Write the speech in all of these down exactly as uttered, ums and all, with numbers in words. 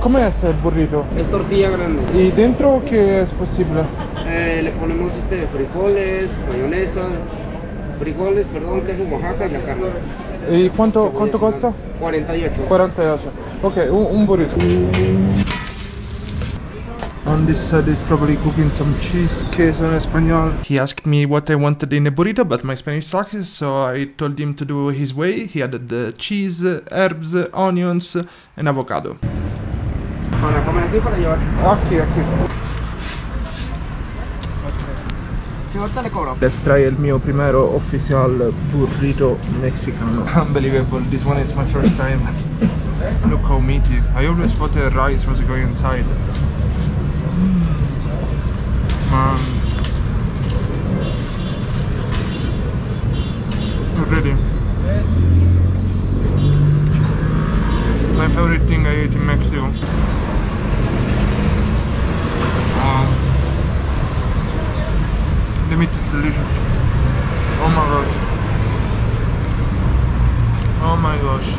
Come es el burrito? Es tortilla grande. ¿Y dentro qué es posible? Eh, le ponemos este frijoles, mayonesa, frijoles, perdón, queso Oaxaca y la carne. ¿Y cuánto, cuánto cuesta? cuarenta y ocho. cuarenta y ocho. Ok, un, un burrito. On this side is probably cooking some cheese, queso en español. He asked me what I wanted in a burrito, but my Spanish sucks, so I told him to do his way. He added the cheese, herbs, onions, and avocado. Para comer aquí o para llevar. Aquí, aquí. Let's try il mio primero official burrito mexicano. Unbelievable, this one is my first time. Look how meaty. I always thought the rice was going inside. Man. Already. My favorite thing I ate in Mexico. The meat is delicious. Oh my gosh. Oh my gosh.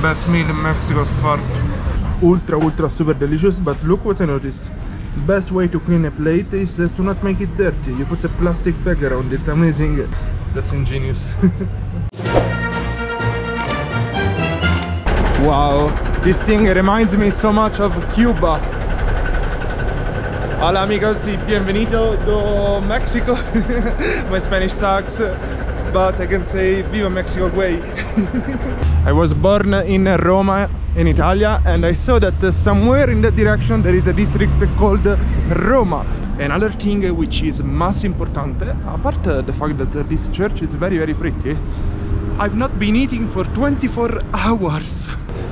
Best meal in Mexico so far. Ultra, ultra super delicious, but look what I noticed. Best way to clean a plate is uh, to not make it dirty. You put a plastic bag around it. Amazing. That's ingenious. Wow, this thing reminds me so much of Cuba. Hola amigos y bienvenido to Mexico. My Spanish sucks, but I can say viva Mexico way. I was born in Roma, in Italia, and I saw that somewhere in that direction there is a district called Roma. Another thing which is más importante, apart the fact that this church is very very pretty, I've not been eating for twenty-four hours.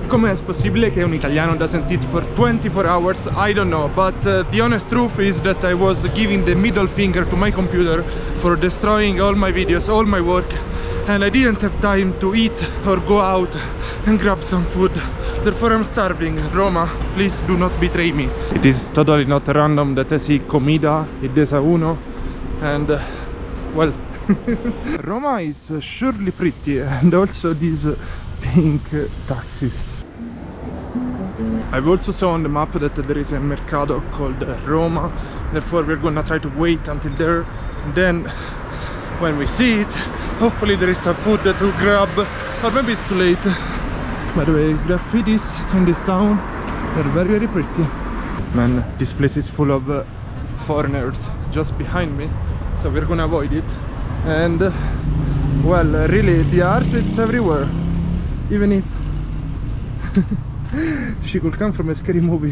Come è possibile che un italiano doesn't eat for twenty-four hours? I don't know, but uh, the honest truth is that I was giving the middle finger to my computer for destroying all my videos, all my work, and I didn't have time to eat or go out and grab some food. Therefore I'm starving. Roma, please do not betray me. It is totally not random that I see comida in desayuno and, uh, well, Roma is surely pretty, and also these pink taxis. I've also saw on the map that there is a mercado called Roma, therefore we're gonna try to wait until there. Then when we see it, hopefully there is some food that we'll grab, or maybe it's too late. By the way, graffitis in this town are very very pretty. Man, this place is full of uh, foreigners just behind me, so we're gonna avoid it. And uh, well, uh, really the art is everywhere, even if she could come from a scary movie.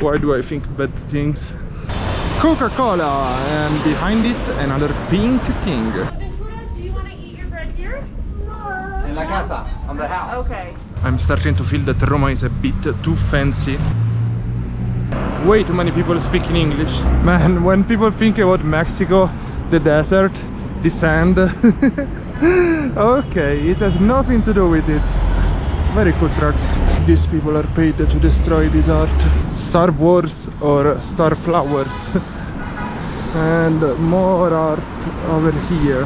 Why do I think bad things? Coca-Cola, and behind it another pink thing. Ventura, do you want to eat your bread here? No. In la casa, on the house. Okay. I'm starting to feel that Roma is a bit too fancy. Way too many people speaking English. Man, when people think about Mexico, the desert, the sand. Okay, it has nothing to do with it. Very cool truck. These people are paid to destroy this art. Star Wars or star flowers. And more art over here.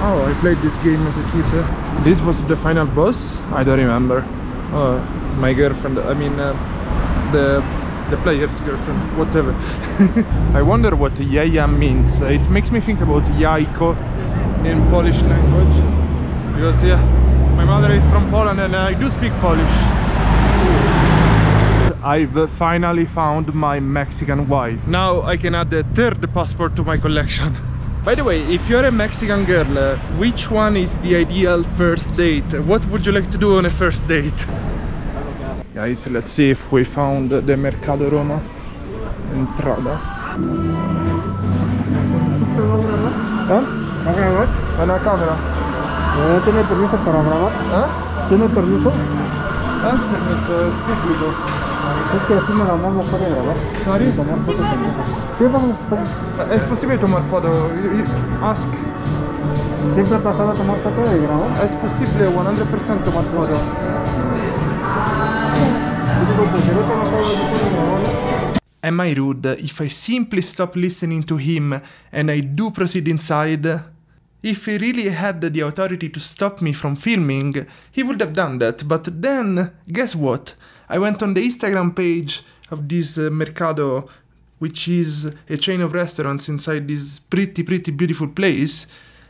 Oh, I played this game as a kid. This was the final boss? I don't remember. Oh, my girlfriend, I mean uh, the The player's girlfriend, whatever. I wonder what Yaya means. It makes me think about Jajko in Polish language. Because yeah, my mother is from Poland and I do speak Polish. I've finally found my Mexican wife. Now I can add the third passport to my collection. By the way, if you're a Mexican girl, uh, which one is the ideal first date? What would you like to do on a first date? Guys, let's see if we found the Mercado Roma entrada. ¿Eh? ¿A grabar? ¿A la cámara? ¿Eh? ¿Tiene permiso para grabar? ¿Eh? ¿Tiene permiso? ¿Eh? Permiso, es público. Es que así nada más no puede grabar. ¿Sorry? Tomar foto también. Sí, vamos. ¿Es posible tomar foto? Ask. ¿Siempre ha pasado a tomar foto y grabar? Es posible, cien por ciento tomar foto. Am I rude if I simply stop listening to him and I do proceed inside? If he really had the authority to stop me from filming, he would have done that, but then, guess what? I went on the Instagram page of this uh, Mercado, which is a chain of restaurants inside this pretty, pretty beautiful place,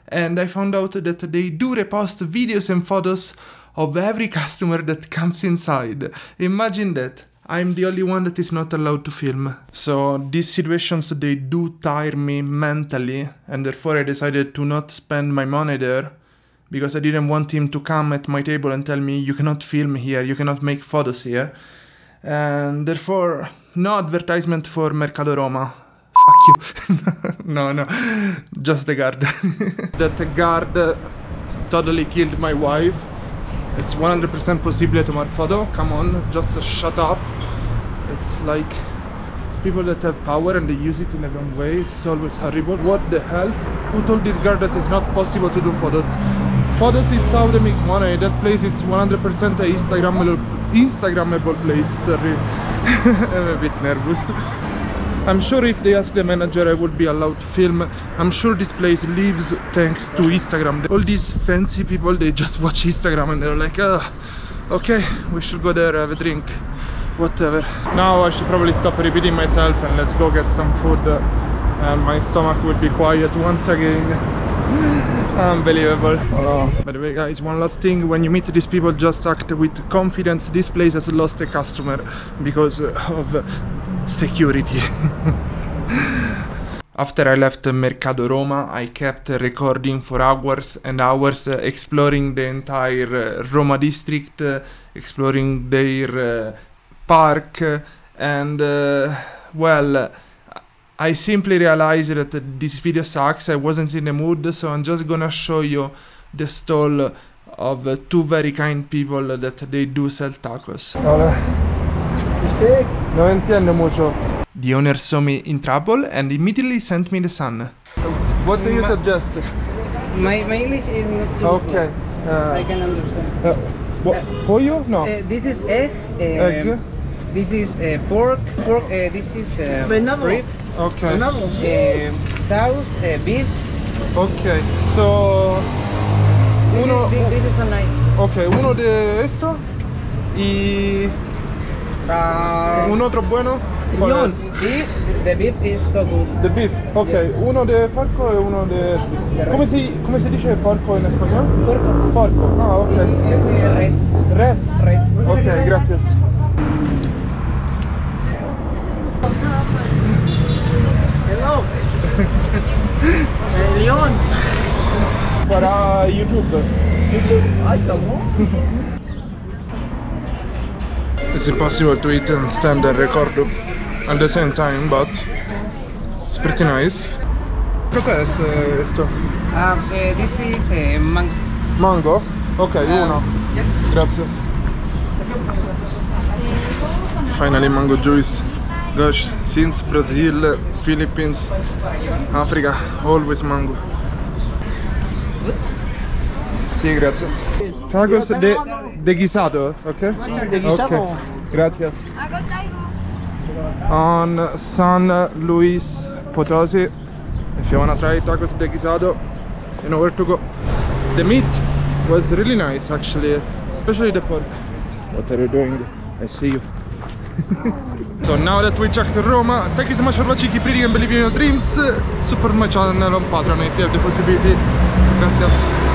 and I found out that they do repost videos and photos of every customer that comes inside. Imagine that. I'm the only one that is not allowed to film. So these situations, they do tire me mentally, and therefore I decided to not spend my money there, because I didn't want him to come at my table and tell me, you cannot film here, you cannot make photos here. And therefore, no advertisement for Mercado Roma. F*** you. No, no, just the guard. That guard totally killed my wife. It's one hundred percent possibile tomar photo, come on, just shut up. It's like people that have power and they use it in the wrong way, it's always horrible. What the hell? Who told this girl that it's not possible to do photos? Photos, it's how they make money. That place, it's one hundred percent a Instagrammable, Instagrammable place, sorry. I'm a bit nervous. I'm sure if they ask the manager I would be allowed to film. I'm sure this place lives thanks to Instagram. All these fancy people, they just watch Instagram and they're like, oh, okay, we should go there, have a drink, whatever. Now I should probably stop repeating myself and let's go get some food, and my stomach will be quiet once again. Unbelievable. Hello. By the way guys, one last thing, when you meet these people, just act with confidence. This place has lost a customer because of security. After I left Mercado Roma, I kept recording for hours and hours, uh, exploring the entire uh, Roma district, uh, exploring their uh, park, uh, and uh, well, I simply realized that uh, this video sucks. I wasn't in the mood, so I'm just gonna show you the stall of uh, two very kind people that they do sell tacos. Hola. No entiendo mucho. The owner saw me in trouble and immediately sent me the sun. What do you Ma suggest? My, my English is not too okay. Uh, I can understand. Uh, what, uh, pollo? No. Uh, this is egg. Uh, egg. This is uh, pork. Pork. Uh, this is uh, rib. Okay. Uh, sauce. Uh, beef. Okay. So. This, uno, is, this is a nice. Okay. Uno de eso y. Uh, un otro bueno. Beef, the beef is so good. The beef, ok. Yes. Uno de porco e uno de. Come si, come si dice porco in spagnolo? Porco. Porco. Ah, ok. Es res. Res. Res. Ok, grazie. Hello. Leon. Para YouTube. YouTube. I don't know. It's impossible to eat and stand and record at the same time, but it's pretty nice. Cos'è questo? Uh, uh, this is uh, mango. Mango? Ok, um, uno. Yes. Grazie. Finally mango juice. Gosh, since Brazil, Philippines, Africa, always mango. Sì, grazie. Tacos de, de guisado, ok? Ok, grazie. On San Luis Potosi, if you wanna try tacos de guisado, you know where to go. The meat was really nice actually, especially the pork. What are you doing? I see you. So now that we checked Roma, thank you so much for watching, keep reading and believing in your dreams. Support my channel on Patreon if you have the possibility. Grazie.